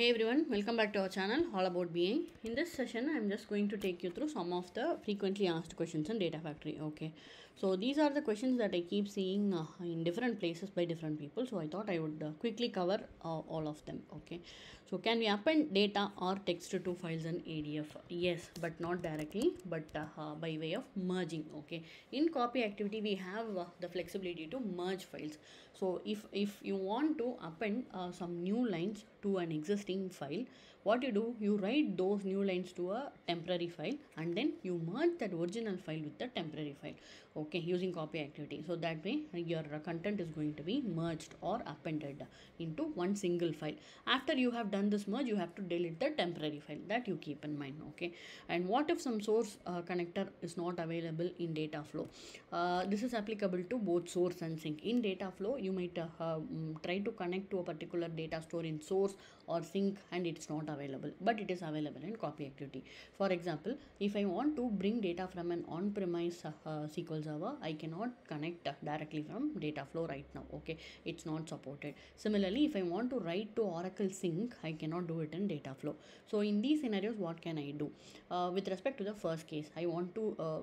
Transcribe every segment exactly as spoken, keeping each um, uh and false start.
Hey everyone, welcome back to our channel All About Being. In this session I am just going to take you through some of the frequently asked questions in Data Factory. Okay, so these are the questions that I keep seeing uh, in different places by different people, so I thought I would uh, quickly cover uh, all of them. Okay, so can we append data or text to files in A D F? Yes, but not directly, but uh, uh, by way of merging. Okay, in copy activity we have uh, the flexibility to merge files. So if if you want to append uh, some new lines to an existing file, what you do, you write those new lines to a temporary file and then you merge that original file with the temporary file, okay, using copy activity. So that way your content is going to be merged or appended into one single file. After you have done this merge, you have to delete the temporary file, that you keep in mind. Okay, and what if some source uh, connector is not available in data flow? Uh, this is applicable to both source and sync. In data flow you might uh, um, try to connect to a particular data store in source or sync and it's not available, but it is available in copy activity. For example, if I want to bring data from an on-premise uh, uh, S Q L server, I cannot connect directly from data flow right now. Okay, it's not supported. Similarly, if I want to write to Oracle sync, I cannot do it in data flow. So in these scenarios, what can I do? Uh, with respect to the first case, I want to uh,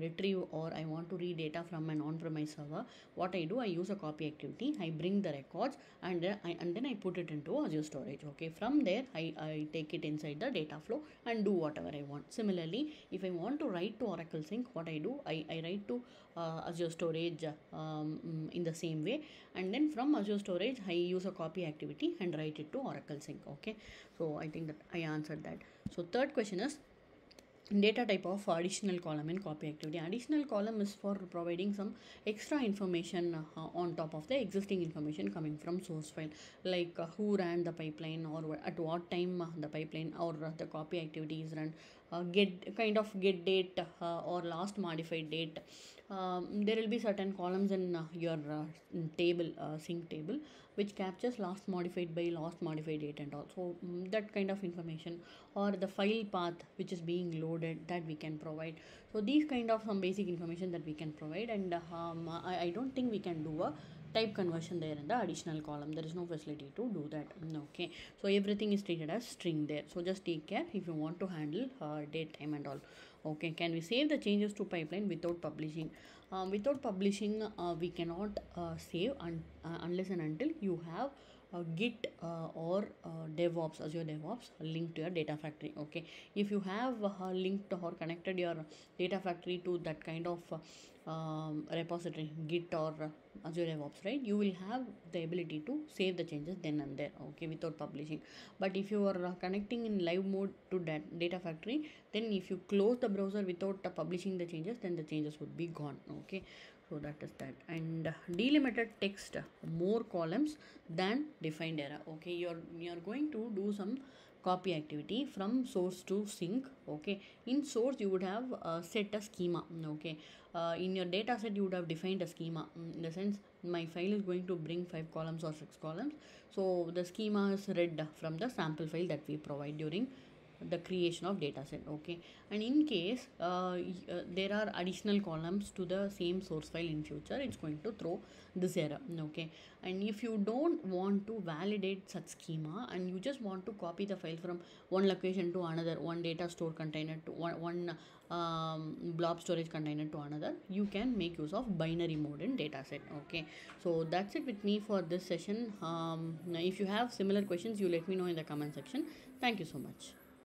retrieve or I want to read data from an on-premise server. What I do, I use a copy activity, I bring the records and, uh, I, and then I put it into Azure storage. Okay, from there I, I take it inside the data flow and do whatever I want. Similarly, if I want to write to Oracle sync, what I do, I, I write to uh, Azure storage um, in the same way, and then from Azure storage I use a copy activity and write it to Oracle sync. Okay, so I think that I answered that. So third question is data type of additional column in copy activity. Additional column is for providing some extra information uh, on top of the existing information coming from source file, like uh, who ran the pipeline or at what time uh, the pipeline or uh, the copy activity is run, uh, get kind of get date uh, or last modified date. Um, there will be certain columns in uh, your uh, in table uh, sync table which captures last modified by last modified date and also um, that kind of information, or the file path which is being loaded, that we can provide. So these kind of some basic information that we can provide, and uh, um, I, I don't think we can do a type conversion there in the additional column. There is no facility to do that. Okay, so everything is treated as string there. So just take care if you want to handle uh, date, time and all. Okay, can we save the changes to pipeline without publishing? Um, without publishing uh, we cannot uh, save un uh, unless and until you have Uh, Git uh, or uh, DevOps, Azure DevOps linked to your Data Factory. Okay, if you have uh, linked or connected your Data Factory to that kind of uh, um, repository, Git or uh, Azure DevOps, right, you will have the ability to save the changes then and there, okay, without publishing. But if you are uh, connecting in live mode to that Data Factory, then if you close the browser without uh, publishing the changes, then the changes would be gone. Okay, so that is that. And uh, delimited text, uh, more columns than defined era. Okay, you're you're going to do some copy activity from source to sync. Okay, in source you would have uh, set a schema. Okay, uh, in your data set you would have defined a schema, in the sense my file is going to bring five columns or six columns. So the schema is read from the sample file that we provide during the creation of data set. Okay, and in case uh, uh, there are additional columns to the same source file in future, it's going to throw this error. Okay, and if you don't want to validate such schema and you just want to copy the file from one location to another, one data store container to one, one um, blob storage container to another, you can make use of binary mode in data set. Okay, so that's it with me for this session. Um, if you have similar questions, you let me know in the comment section. Thank you so much.